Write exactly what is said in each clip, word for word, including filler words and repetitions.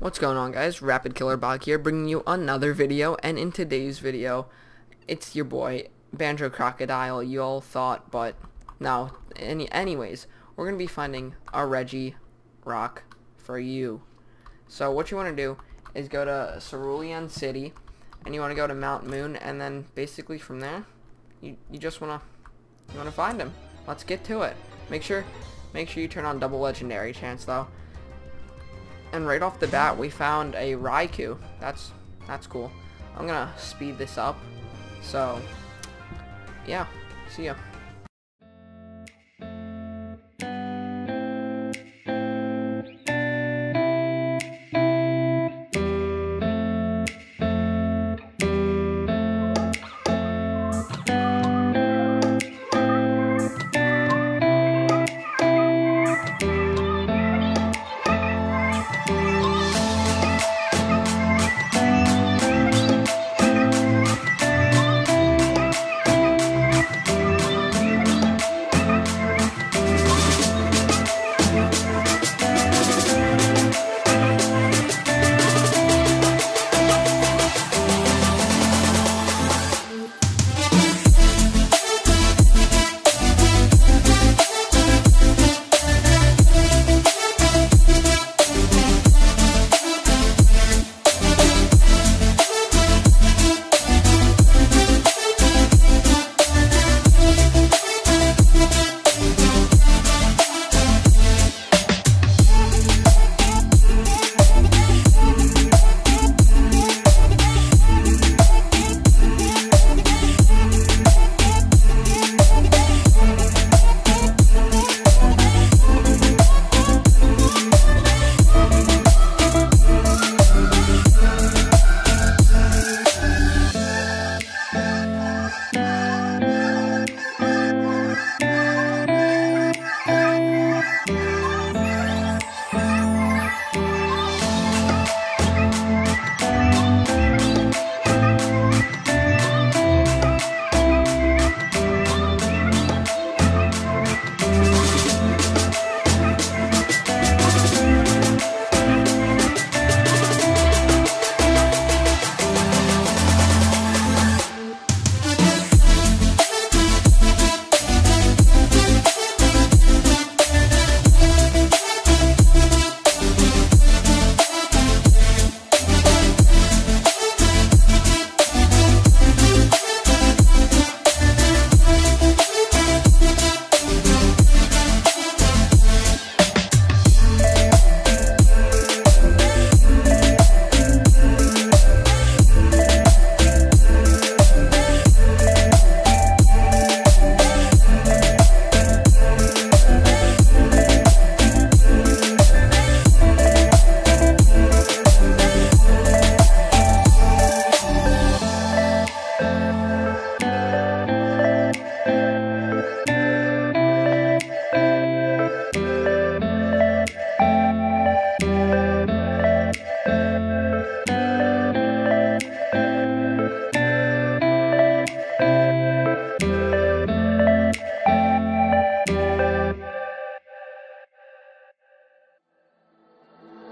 What's going on, guys? RapidKillerBog here, bringing you another video, and in today's video, it's your boy, Banjo Crocodile, you all thought, but no. Any, anyways, we're going to be finding a Regirock for you. So what you want to do is go to Cerulean City, and you want to go to Mount Moon, and then basically from there, you, you just want to you want to find him. Let's get to it. Make sure, make sure you turn on Double Legendary Chance, though. And right off the bat, we found a Raikou. That's that's cool. I'm gonna speed this up. So, yeah. See ya.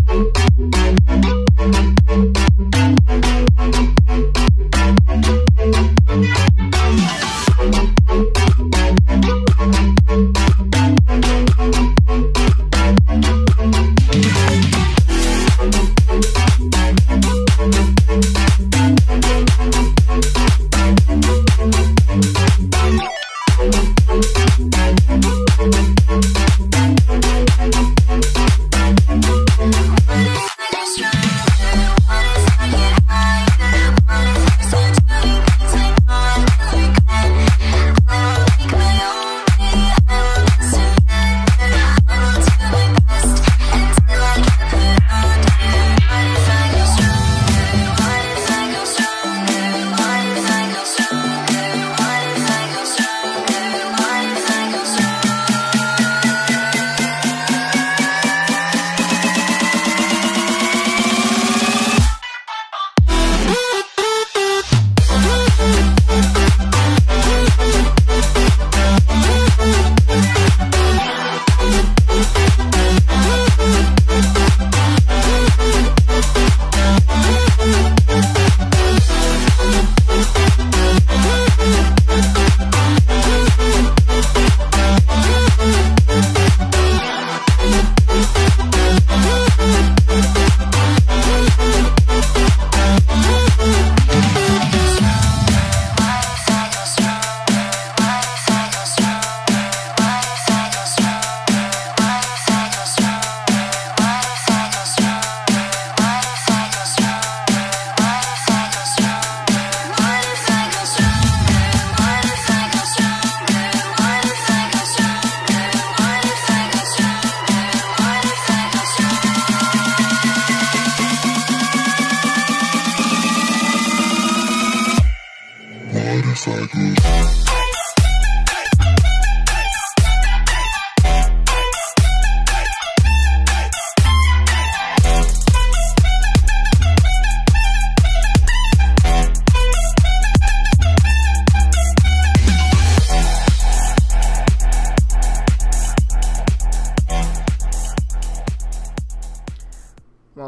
We'll be right back.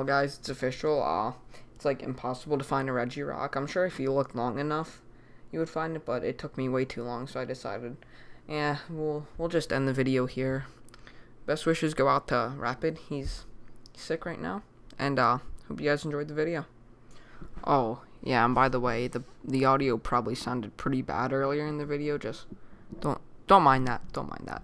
well, guys, it's official. Uh, it's like impossible to find a Regirock. I'm sure if you looked long enough, you would find it, but it took me way too long, so I decided, yeah, we'll we'll just end the video here. Best wishes go out to Rapid. He's sick right now, and uh, hope you guys enjoyed the video. Oh yeah, and by the way, the the audio probably sounded pretty bad earlier in the video. Just don't don't mind that. Don't mind that.